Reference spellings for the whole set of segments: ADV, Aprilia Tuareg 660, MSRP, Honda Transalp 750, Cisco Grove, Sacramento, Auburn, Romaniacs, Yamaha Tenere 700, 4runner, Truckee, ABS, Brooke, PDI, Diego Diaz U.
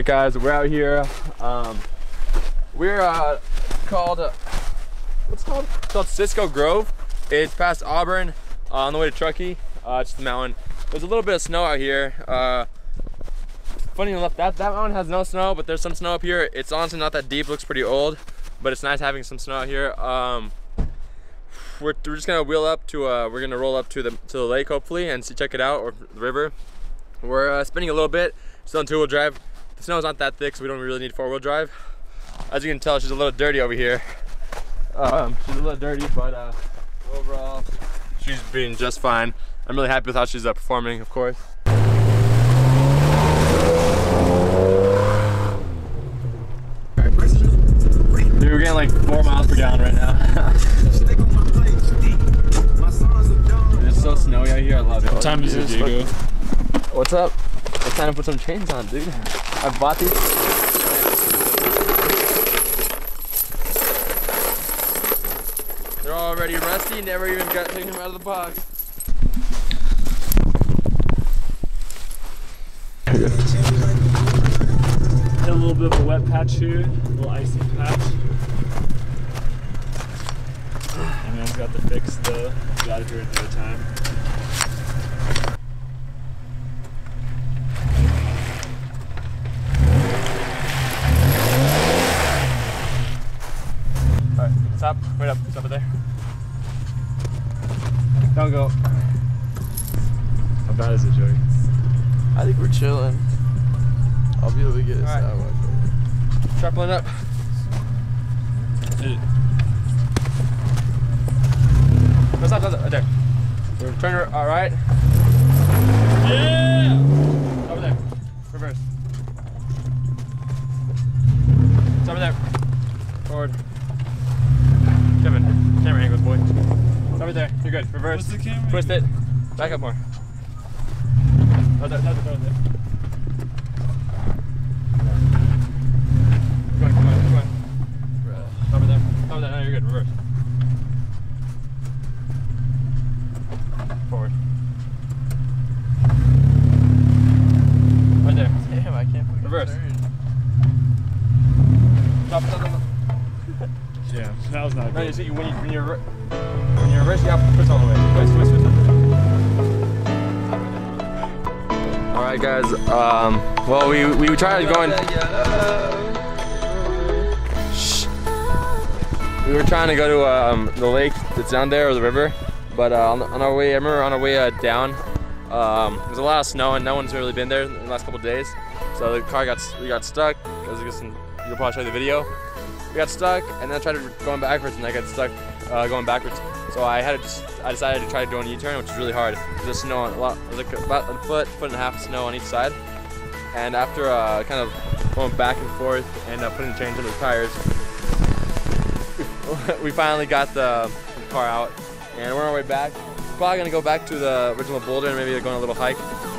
Alright guys, we're out here. We're it's called Cisco Grove. It's past Auburn on the way to Truckee. It's the mountain. There's a little bit of snow out here. Funny enough, that mountain has no snow, but there's some snow up here. It's honestly not that deep, looks pretty old, but it's nice having some snow out here. We're just gonna wheel up to roll up to the lake hopefully and check it out, or the river. We're spinning a little bit, still on 2-wheel drive. The snow's not that thick, so we don't really need 4-wheel drive. As you can tell, she's a little dirty over here. She's a little dirty, but overall, she's been just fine. I'm really happy with how she's performing, of course. Dude, we're getting like 4 miles per gallon right now. It's so snowy out here, I love it. What time is it, Diego? What's up? It's time to put some chains on, dude. I bought these. They're already rusty, never even got taken out of the box. A little bit of a wet patch here, a little icy patch. And then we've got to fix the gouger at the time. Stop, wait up, it's over there. Don't go. How bad is it, Joey? I think we're chilling. I'll be able to get us that one. Trappling up. No, stop, stop, right there. We're turning, alright. Yeah! Over there. Reverse. It's over there. Forward. Kevin, camera angles, boy. It's over there. You're good. Reverse. What's the camera? Twist it. Back up more. Another. Come on. Over there. No, you're good. Reverse. Forward. Right there. Damn, I can't believe it. Reverse. Stop. Yeah, that was not good. Right, so when you're reverse, you have to push all the way. Twist. All right, guys. Well, we tried going. Shh. We were trying to go to the lake that's down there, or the river, but on our way, I remember on our way down, there's a lot of snow and no one's really been there in the last couple of days, so the car we got stuck. As you can probably show the video. We got stuck, and then I tried going backwards, and I got stuck going backwards. So I decided to try doing a U-turn, which is really hard. There's snow, like about a foot and a half of snow on each side. And after kind of going back and forth and putting the chains under the tires, we finally got the car out, and we're on our way back. We're probably gonna go back to the original boulder and maybe go on a little hike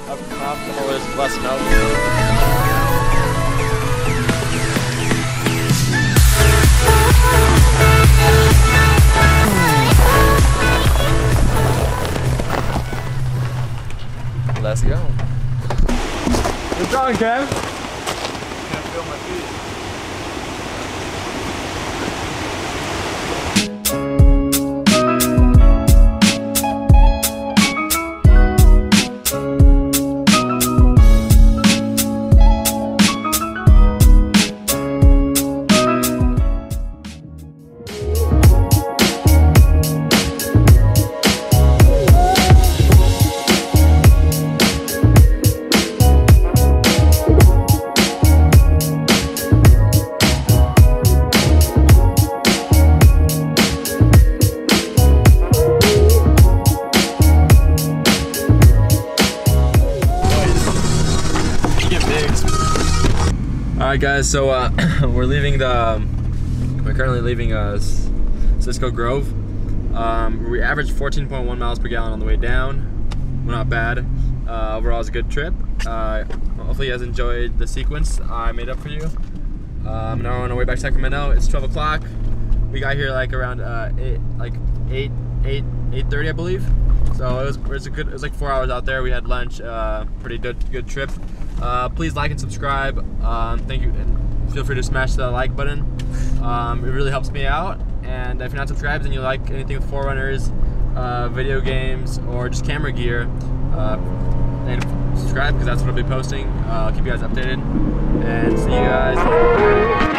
up the top, somewhere there's less snow. Let's go. What's on, Kev? Can't feel my feet. Alright guys, so we're leaving currently leaving Cisco Grove. We averaged 14.1 miles per gallon on the way down. We're not bad. Overall, it was a good trip. Hopefully you guys enjoyed the sequence I made up for you. Now we're on our way back to Sacramento. It's 12 o'clock. We got here like around 8:30, I believe. So it was like 4 hours out there. We had lunch, pretty good trip. Please like and subscribe. Thank you, and feel free to smash the like button. It really helps me out. And if you're not subscribed and you like anything with 4Runners, video games, or just camera gear, and subscribe, because that's what I'll be posting. I'll keep you guys updated, and see you guys.